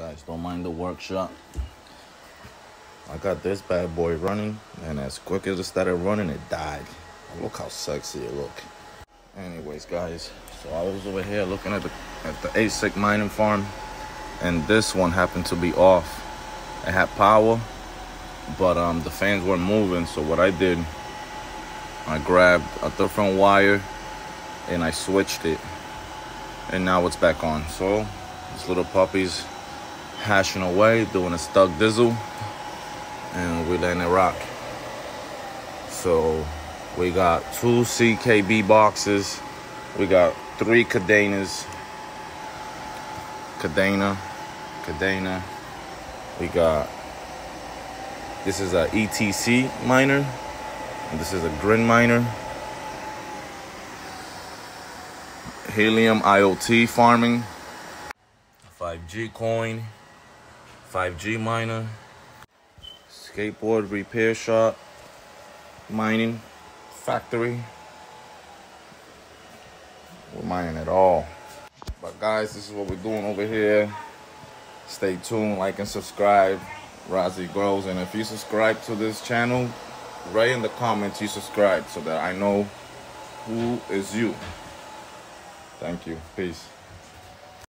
Guys, don't mind the workshop. I got this bad boy running, and as quick as it started running, it died. Look how sexy it look. Anyways, guys, so I was over here looking at the ASIC mining farm, and this one happened to be off. It had power, but the fans weren't moving. So what I did, I grabbed a different wire and I switched it, and now it's back on. So this little puppy's hashing away, doing a stuck dizzle, and we're letting it rock. So we got 2 CKB boxes, we got 3 cadenas, cadena, we got, this is a ETC miner, and this is a grid miner, Helium IoT farming, 5G coin, 5G miner, skateboard repair shop, mining factory. We're mining it all. But guys, this is what we're doing over here. Stay tuned, like and subscribe. Razzii Grows. And if you subscribe to this channel, write in the comments you subscribe so that I know who is you. Thank you. Peace.